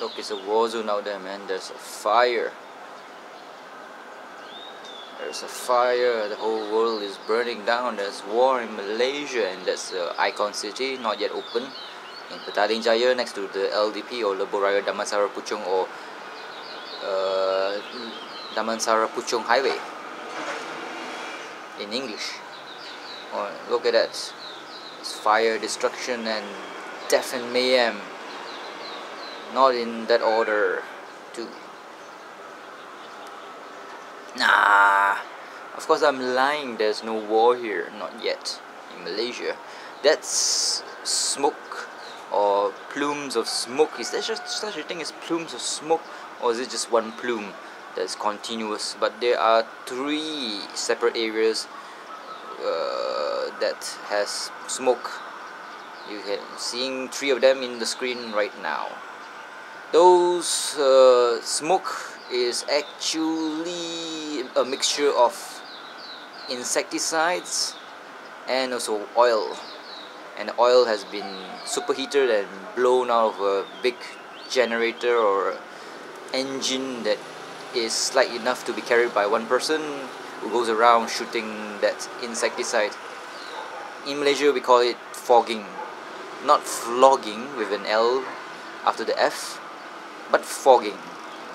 Look, it's a war zone out there, man. There's a fire. There's a fire. The whole world is burning down. There's war in Malaysia, and that's the icon city, not yet open, in Petaling Jaya, next to the LDP or Leboraya Damansara Puchong or Damansara Puchong Highway in English. Oh, look at that. It's fire, destruction, and death and mayhem. Not in that order, too. Nah, of course I'm lying. There's no war here, not yet, in Malaysia. That's smoke or plumes of smoke. Is there just such a thing as plumes of smoke, or is it just one plume that's continuous? But there are three separate areas that has smoke. You can seeing three of them in the screen right now. Those smoke is actually a mixture of insecticides and also oil, and oil has been superheated and blown out of a big generator or engine that is light enough to be carried by one person who goes around shooting that insecticide. In Malaysia we call it fogging, not flogging with an L after the F, but fogging,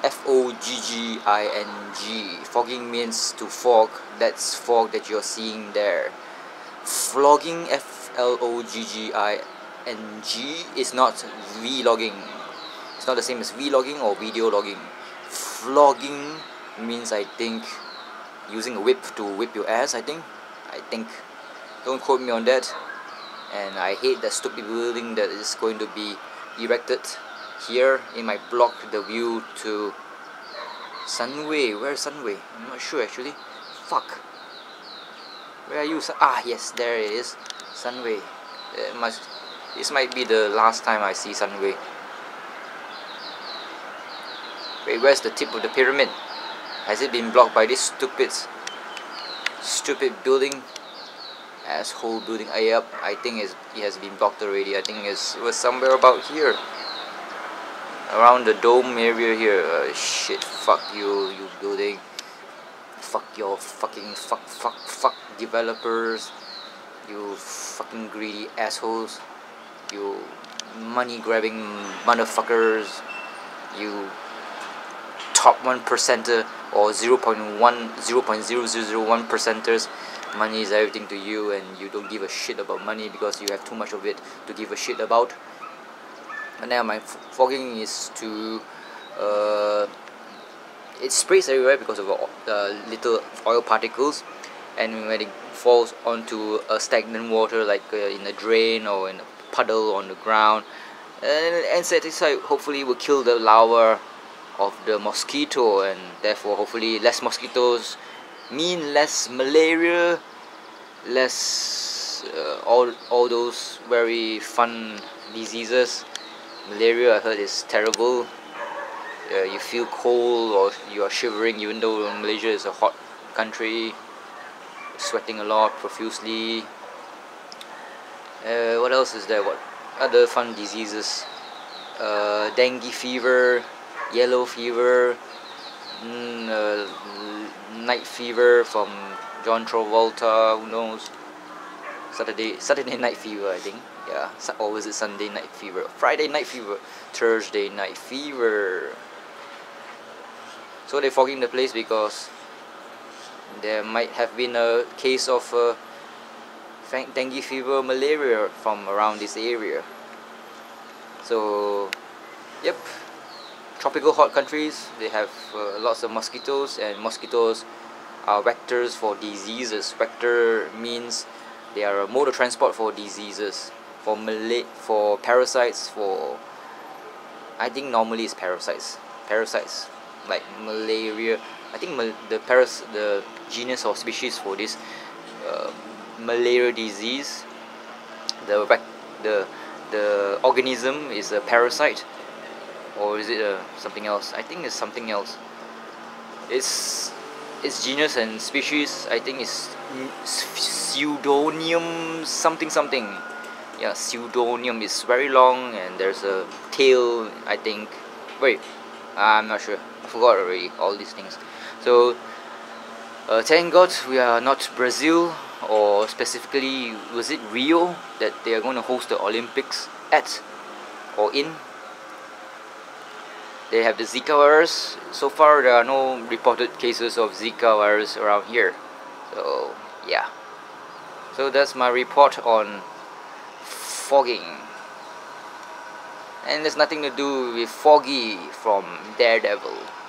F-O-G-G-I-N-G. Fogging means to fog. That's fog that you're seeing there. Flogging, F-L-O-G-G-I-N-G, is not vlogging. It's not the same as vlogging or video logging. Flogging means, I think, using a whip to whip your ass, I think. Don't quote me on that. And I hate that stupid building that is going to be erected here. It might block the view to Sunway. Where is Sunway? I'm not sure actually. Fuck. Where are you? Ah, yes, there it is. Sunway. This might be the last time I see Sunway. Wait, where's the tip of the pyramid? Has it been blocked by this stupid building? Asshole building. Yep, I think it has been blocked already. I think it was somewhere about here, around the dome area here. Shit, fuck you building. Fuck your fucking fuck developers, you fucking greedy assholes, you money grabbing motherfuckers, you top 1%er or 0.0001%ers. Money is everything to you, and you don't give a shit about money because you have too much of it to give a shit about. And now my fogging is to it sprays everywhere because of little oil particles, and when it falls onto a stagnant water, like in a drain or in a puddle on the ground, and insecticide hopefully will kill the larva of the mosquito, and therefore hopefully less mosquitoes mean less malaria, less all those very fun diseases. Malaria, I heard, is terrible. You feel cold or you are shivering, even though Malaysia is a hot country, sweating a lot profusely. What else is there? What other fun diseases? Dengue fever, yellow fever, night fever from John Travolta, who knows, Saturday night fever, I think. Yeah, or was it Sunday night fever, Friday night fever, Thursday night fever. So they're fogging the place because there might have been a case of dengue fever, malaria from around this area. So yep, tropical hot countries, they have lots of mosquitoes, and mosquitoes are vectors for diseases. Vector means they are a mode of transport for diseases, for parasites, for, I think normally it's parasites like malaria. I think the genus or species for this malaria disease, the organism is a parasite. Or is it something else? I think it's something else. Its genus and species, I think, is pseudonium something. Yeah, pseudonium is very long, and there's a tail, I think. Wait, I'm not sure. I forgot already all these things. So thank God we are not Brazil, or specifically was it Rio that they are going to host the Olympics at or in. They have the Zika virus. So far there are no reported cases of Zika virus around here. So yeah. So that's my report on fogging. And there's nothing to do with Foggy from Daredevil.